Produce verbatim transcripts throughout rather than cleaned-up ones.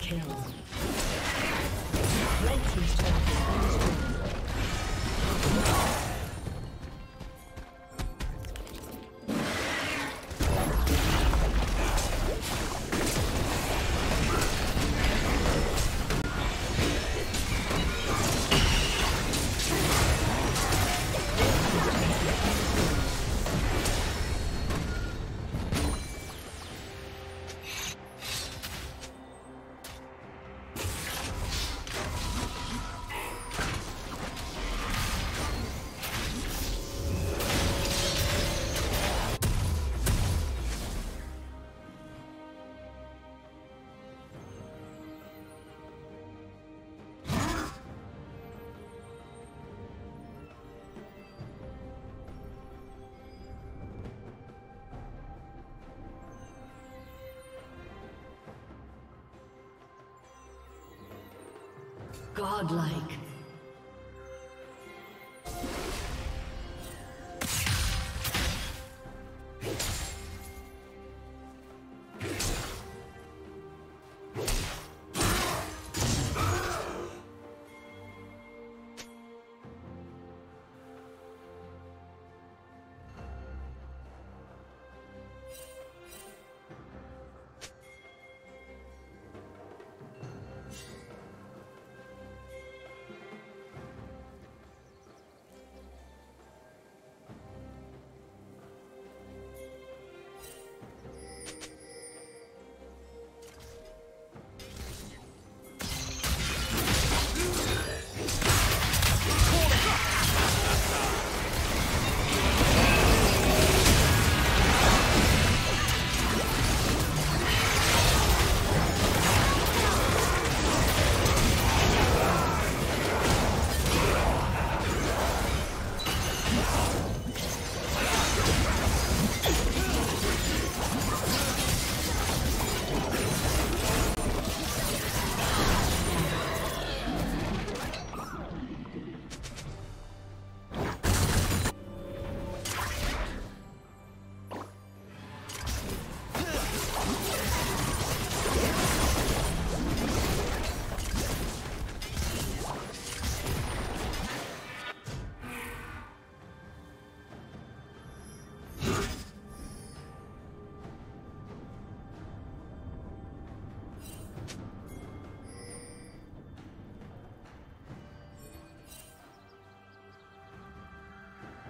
Kill. Red team's turret has been destroyed. Godlike.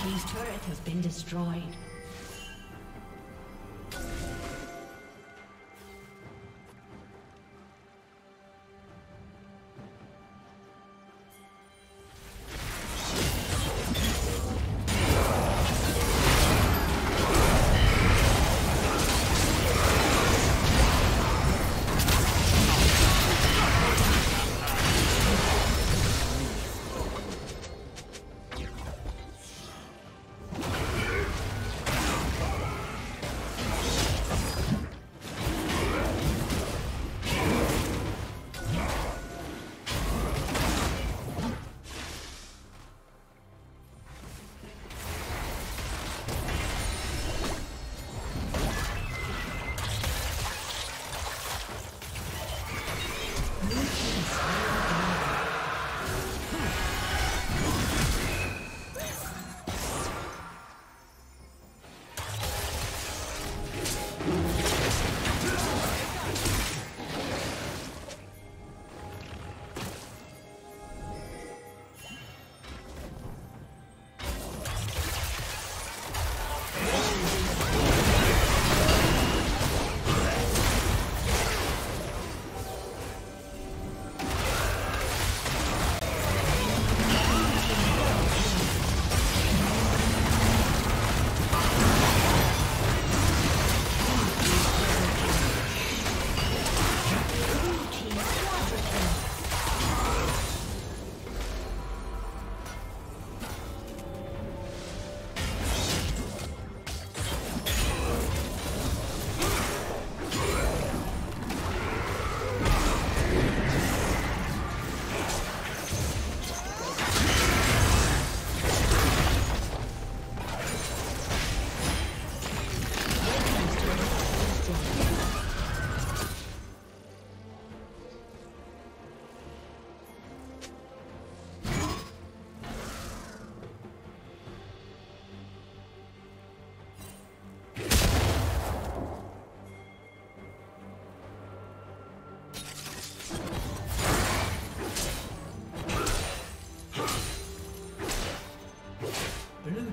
His turret has been destroyed.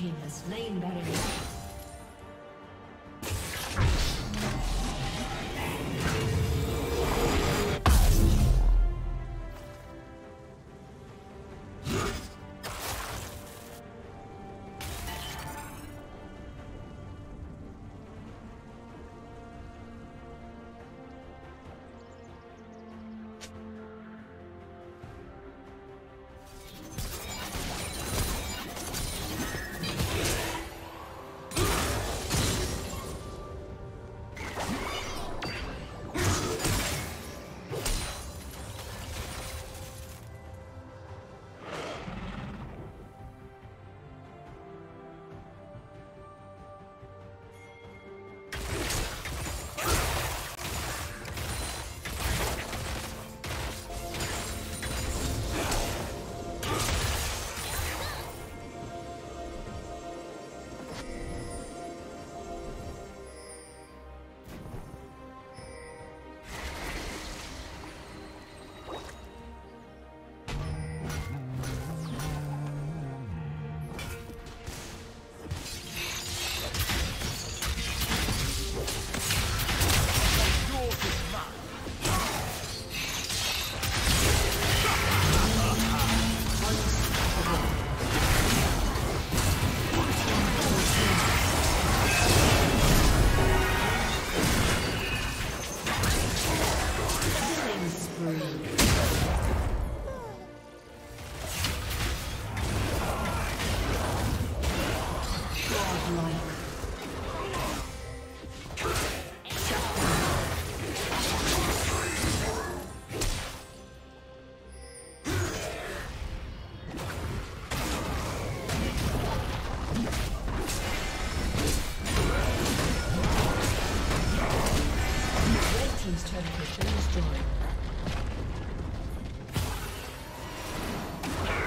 team has slain Baron. Join.